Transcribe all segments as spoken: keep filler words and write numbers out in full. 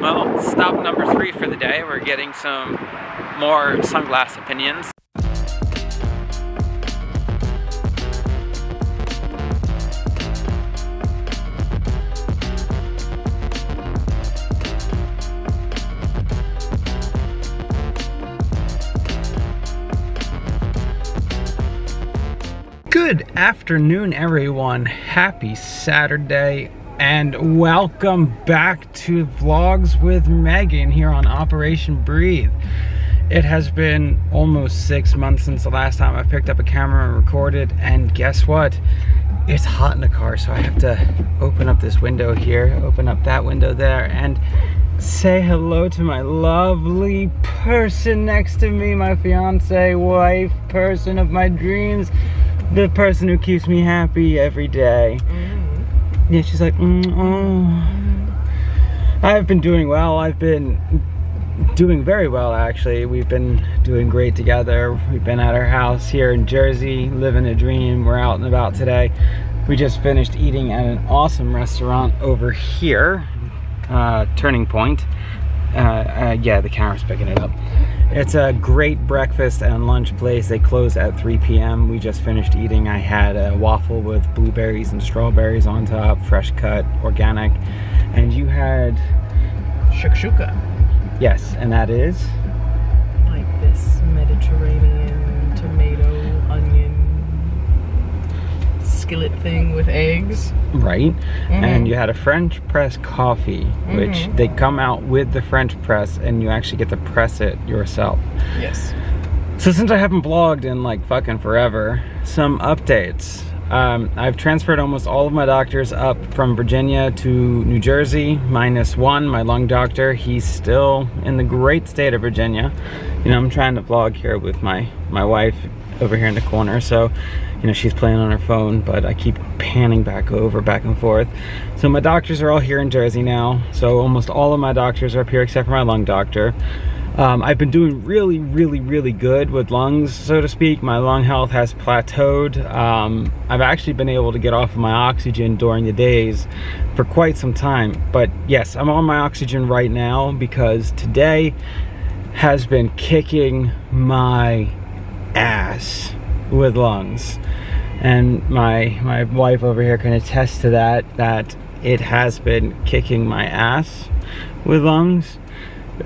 Well, stop number three for the day. We're getting some more sunglass opinions. Good afternoon, everyone. Happy Saturday and welcome back to Vlogs with Megan here on Operation Breathe. It has been almost six months since the last time I picked up a camera and recorded, and guess what? It's hot in the car, so I have to open up this window here, open up that window there, and say hello to my lovely person next to me, my fiance, wife, person of my dreams. The person who keeps me happy every day. Mm. Yeah, she's like, mm, oh. I've been doing well. I've been doing very well, actually. We've been doing great together. We've been at our house here in Jersey, living a dream. We're out and about today. We just finished eating at an awesome restaurant over here, uh, Turning Point. Uh, uh, yeah, the camera's picking it up. It's a great breakfast and lunch place. They close at three P M We just finished eating. I had a waffle with blueberries and strawberries on top, fresh cut, organic. And you had... shakshuka. Yes, and that is? Like this Mediterranean tomato, onion, skillet thing with eggs. Right. Mm-hmm. And you had a French press coffee, which mm-hmm. they come out with the French press and you actually get to press it yourself. Yes. So since I haven't vlogged in like fucking forever, some updates. Um, I've transferred almost all of my doctors up from Virginia to New Jersey, minus one, my lung doctor. He's still in the great state of Virginia. You know, I'm trying to vlog here with my, my wife over here in the corner, so you know, she's playing on her phone, but I keep panning back over, back and forth. So my doctors are all here in Jersey now. So almost all of my doctors are up here except for my lung doctor. Um, I've been doing really, really, really good with lungs, so to speak. My lung health has plateaued. Um, I've actually been able to get off of my oxygen during the days for quite some time. But yes, I'm on my oxygen right now because today has been kicking my ass with lungs, and my my wife over here can attest to that, that it has been kicking my ass with lungs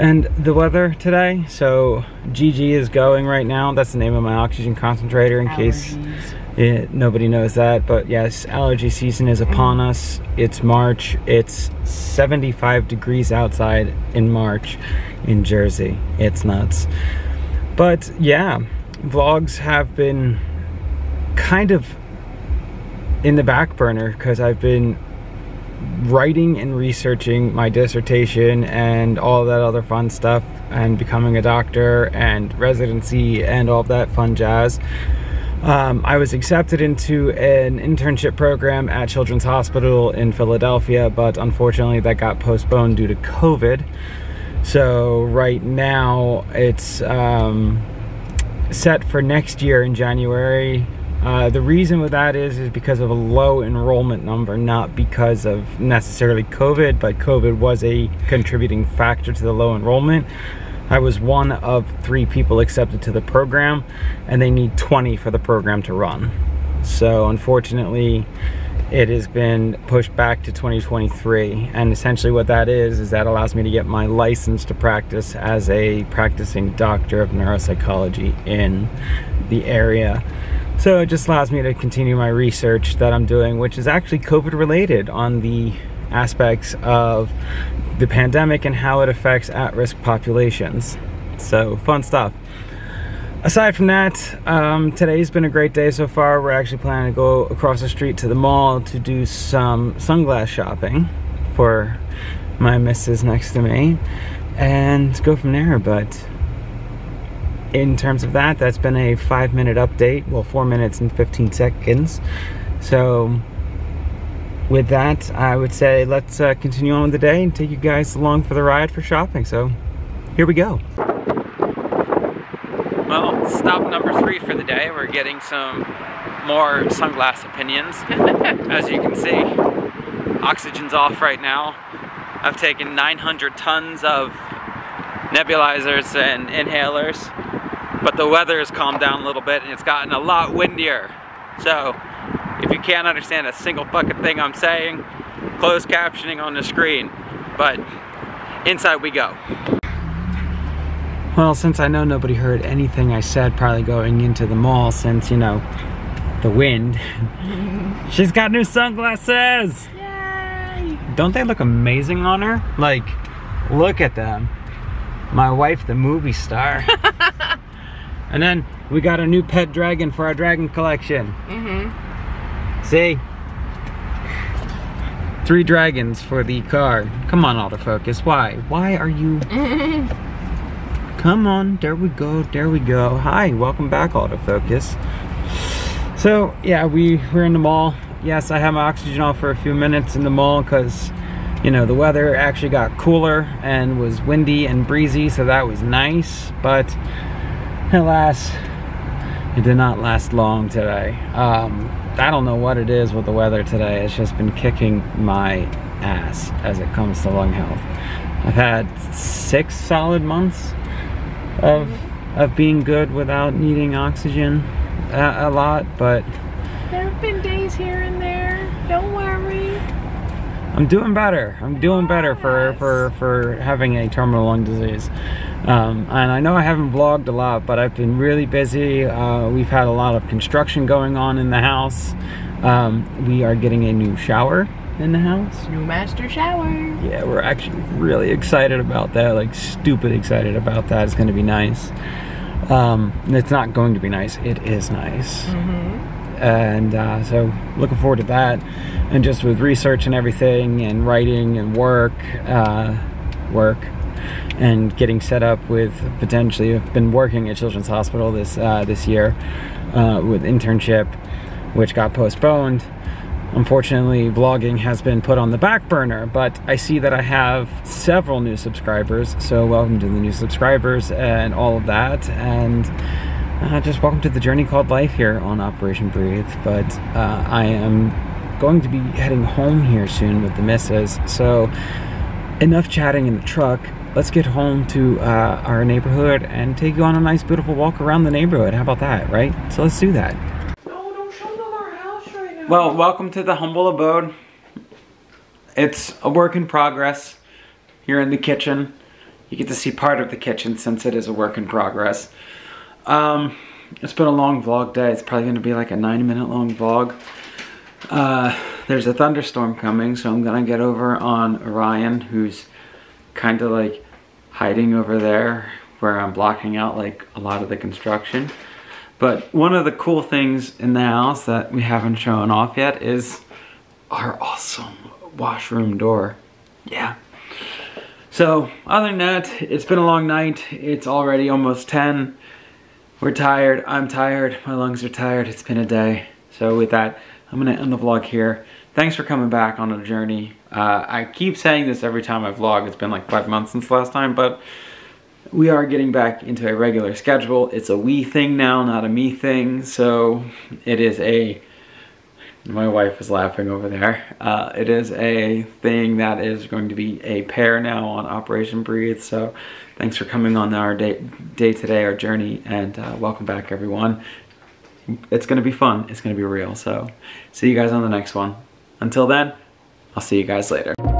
and the weather today. So Gigi is going right now. That's the name of my oxygen concentrator in Allergies. Case it, nobody knows that, but yes, allergy season is upon us. It's March. It's seventy-five degrees outside in March in Jersey. It's nuts. But yeah, vlogs have been kind of in the back burner because I've been writing and researching my dissertation and all that other fun stuff, and becoming a doctor and residency and all that fun jazz. Um, I was accepted into an internship program at Children's Hospital in Philadelphia, but unfortunately that got postponed due to COVID. So right now it's um, set for next year in January. Uh, the reason with that is is because of a low enrollment number, not because of necessarily COVID, but COVID was a contributing factor to the low enrollment. I was one of three people accepted to the program, and they need twenty for the program to run. So unfortunately, it has been pushed back to twenty twenty-three, and essentially what that is is that allows me to get my license to practice as a practicing doctor of neuropsychology in the area. So it just allows me to continue my research that I'm doing, which is actually COVID related on the aspects of the pandemic and how it affects at-risk populations. So fun stuff. Aside from that, um, today's been a great day so far. We're actually planning to go across the street to the mall to do some sunglass shopping for my missus next to me and go from there. But in terms of that, that's been a five minute update. Well, four minutes and fifteen seconds. So with that, I would say let's uh, continue on with the day and take you guys along for the ride for shopping. So here we go. Well, stop number three for the day. We're getting some more sunglass opinions. As you can see, oxygen's off right now. I've taken nine hundred tons of nebulizers and inhalers, but the weather has calmed down a little bit and it's gotten a lot windier. So if you can't understand a single fucking thing I'm saying, closed captioning on the screen, but inside we go. Well, since I know nobody heard anything I said probably going into the mall since, you know, the wind. She's got new sunglasses! Yay! Don't they look amazing on her? Like, look at them. My wife, the movie star. And then we got a new pet dragon for our dragon collection. Mm-hmm. See? Three dragons for the car. Come on, autofocus. Why? Why are you... Come on, there we go, there we go. Hi, welcome back, autofocus. So, yeah, we were in the mall. Yes, I had my oxygen off for a few minutes in the mall because, you know, the weather actually got cooler and was windy and breezy, so that was nice. But, alas, it did not last long today. Um, I don't know what it is with the weather today. It's just been kicking my ass as it comes to lung health. I've had six solid months of of being good without needing oxygen a, a lot, but there have been days here and there. Don't worry. I'm doing better. I'm doing better for for for having a terminal lung disease. Um, and I know I haven't vlogged a lot, but I've been really busy. Uh, we've had a lot of construction going on in the house. Um, we are getting a new shower in the house. New master shower. Yeah, we're actually really excited about that, like stupid excited about that. It's going to be nice. Um, it's not going to be nice. It is nice. Mm-hmm. And uh, so looking forward to that. And just with research and everything and writing and work, uh, work and getting set up with potentially, I've been working at Children's Hospital this, uh, this year uh, with internship, which got postponed. Unfortunately, vlogging has been put on the back burner, but I see that I have several new subscribers, so welcome to the new subscribers and all of that, and uh, just welcome to the journey called life here on Operation Breathe. But uh, I am going to be heading home here soon with the missus, so enough chatting in the truck. Let's get home to uh, our neighborhood and take you on a nice, beautiful walk around the neighborhood. How about that, right? So let's do that. Well, welcome to the humble abode. It's a work in progress. Here in the kitchen. You get to see part of the kitchen since it is a work in progress. Um, it's been a long vlog day. It's probably going to be like a nine minute long vlog. Uh, there's a thunderstorm coming, so I'm going to get over on Orion, who's kind of like hiding over there where I'm blocking out like a lot of the construction. But one of the cool things in the house that we haven't shown off yet is our awesome washroom door. Yeah. So other than that, it's been a long night. It's already almost ten. We're tired. I'm tired. My lungs are tired. It's been a day. So with that, I'm going to end the vlog here. Thanks for coming back on a journey. Uh, I keep saying this every time I vlog. It's been like five months since last time, but we are getting back into a regular schedule. It's a we thing now, not a me thing. So it is a, my wife is laughing over there. Uh, it is a thing that is going to be a pair now on Operation Breathe. So thanks for coming on our day, day today, our journey, and uh, welcome back everyone. It's gonna be fun, it's gonna be real. So see you guys on the next one. Until then, I'll see you guys later.